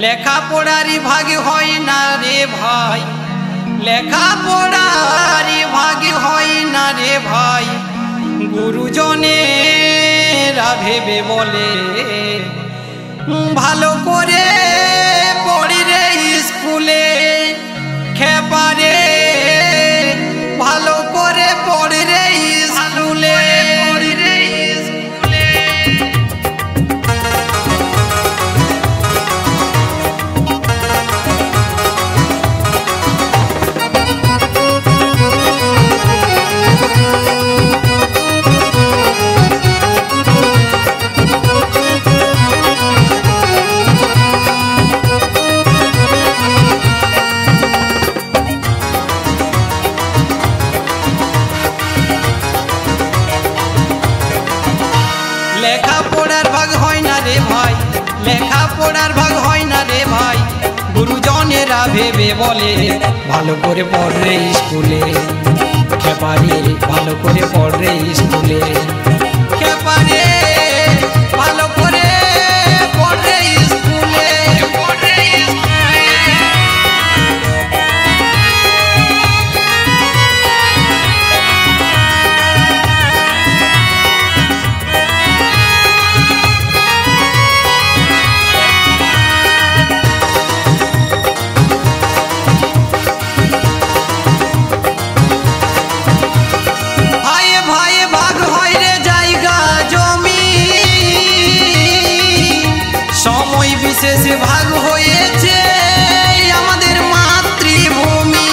লেখা পড়ারি ভাগে হয় না রে ভাই, লেখা পড়ারি ভাগে হয় না রে ভাই। গুরুজনেরা ভেবে বলে ভালো করে পড়ি রে স্কুলে, খেপারে ভালো করে পড়ি রে স্কুলে। লেখা পড়ার ভাগ হয় না রে ভাই, লেখা পড়ার ভাগ হয় না রে ভাই। গুরুজনেরা ভেবে বলে ভালো করে পড় রে স্কুলে, খেপারে ভালো করে পড় রে স্কুলে, খেপারে ভালো করে পড় রে স্কুলে। ভাগ হয়েছে আমাদের মাতৃভূমি,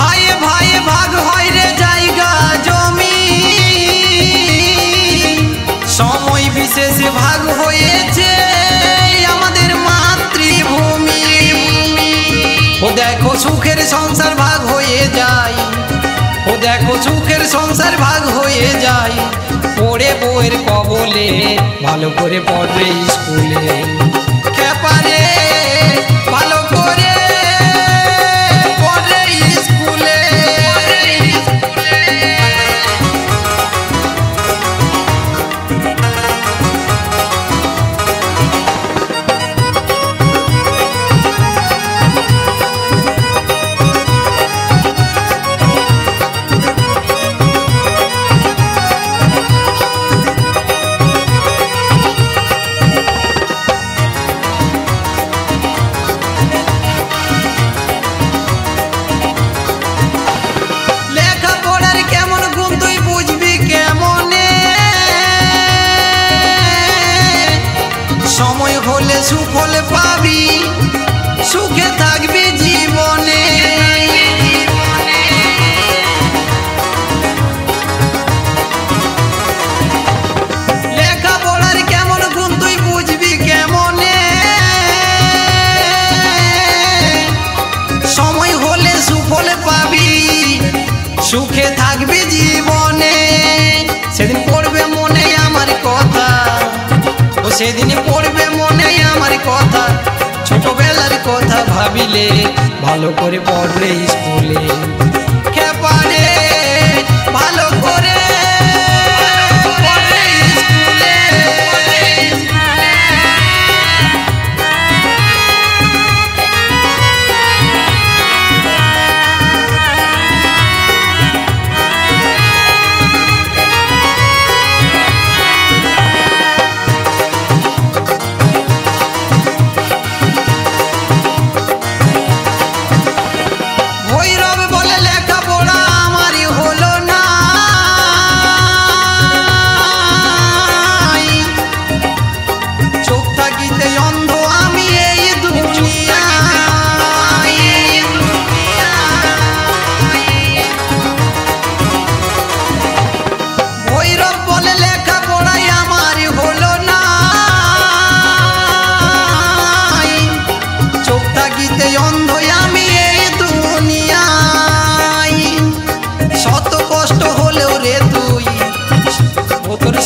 ভাই ভাই ভাগ হয় রে জায়গা জমি। সময় বিশেষ ভাগ হয়েছে আমাদের মাতৃভূমি। ও দেখো সুখের সংসার ভাগ হয়ে যায়, ও দেখো সুখের সংসার ভাগ হয়ে যায়। পড়ে বউয়ের কবলে ভালো করে পড় রে স্কুলে, খেপারে ভালো করে পড় রে স্কুলে। সময় হলে সুফল পাবি, সুখে থাকবি জীবনে। লেখা পড়ার কেমন গুণ তুই বুঝবি কেমনে, সময় হলে সুফল পাবি, সুখে থাকবি জীবনে। সেদিন পড়বে মনে আমার কথা, ও সেদিন পড়বে মনে আমার কথা। ছোটবেলার কথা ভাবিলে ভালো করে পড় রে স্কুলে, খেপারে ভালো করে।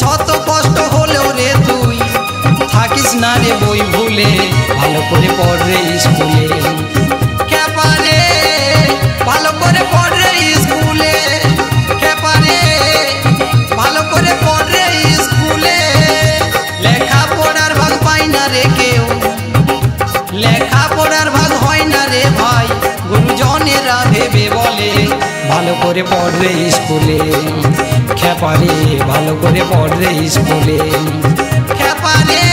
শত কষ্ট হলেও রে তুই থাকিস না রে বই ভুলে, ভালো করে পড় রে স্কুলে, খেপারে ভালো করে পড় রে স্কুলে, খেপারে। লেখা পড়ার ভাগ হয় না রে ভাই, গুরুজনেরা ভেবে বলে ভালো করে পড়বে স্কুলে। খ্যাপারে ভালো করে পড়বে স্কুলে, খ্যাপারে।